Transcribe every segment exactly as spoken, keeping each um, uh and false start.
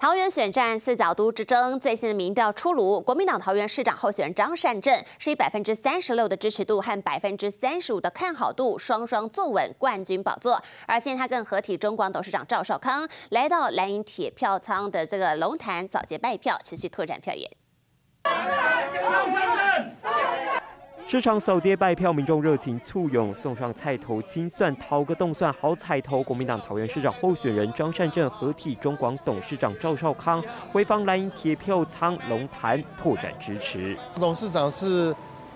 桃园选战四角都之争，最新的民调出炉，国民党桃园市长候选人张善政是以百分之三十六的支持度和百分之三十五的看好度，双双坐稳冠军宝座。而今天他更合体中广董事长赵少康，来到蓝营铁票仓的这个龙潭扫街拜票，持续拓展票源。市场扫街拜票，民众热情簇拥，送上菜头、青蒜、掏个洞蒜好彩头。国民党桃园市长候选人张善政合体中广董事长赵少康，回访蓝营铁票仓龙潭拓展支持。董事长是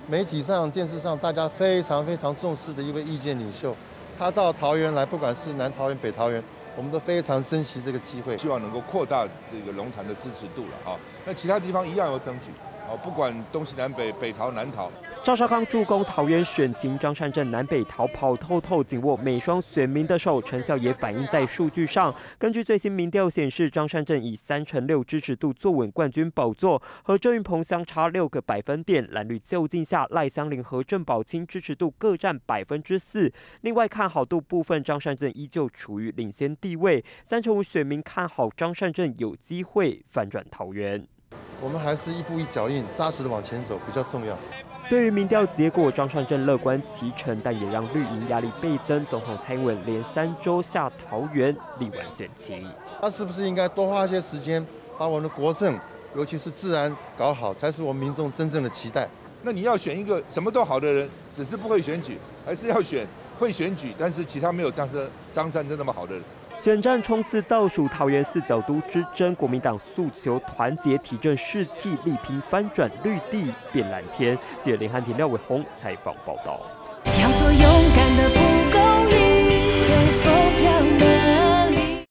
媒体上、电视上大家非常非常重视的一位意见领袖，他到桃园来，不管是南桃园、北桃园。 我们都非常珍惜这个机会，希望能够扩大这个龙潭的支持度了啊。那其他地方一样要争取啊，不管东西南北，北桃南桃。赵少康助攻桃园选情，张善政南北桃跑透透，紧握每双选民的手，成效也反映在数据上。根据最新民调显示，张善政以三成六支持度坐稳冠军宝座，和郑运鹏相差六个百分点。蓝绿就近下，赖香伶和郑宝清支持度各占百分之四。另外看好度部分，张善政依旧处于领先地位，三成五选民看好张善政有机会反转桃园。我们还是一步一脚印，扎实的往前走比较重要。 对于民调结果，张善政乐观其成，但也让绿营压力倍增。总统蔡英文连三周下桃园力挽选情，他是不是应该多花些时间，把我们的国政，尤其是治安搞好，才是我们民众真正的期待？那你要选一个什么都好的人，只是不会选举，还是要选会选举，但是其他没有张善张善政那么好的人？ 选战冲刺倒数，桃园四角都之争，国民党诉求团结提振士气，力拼翻转绿地变蓝天。记者林汉庭、廖伟宏采访报道。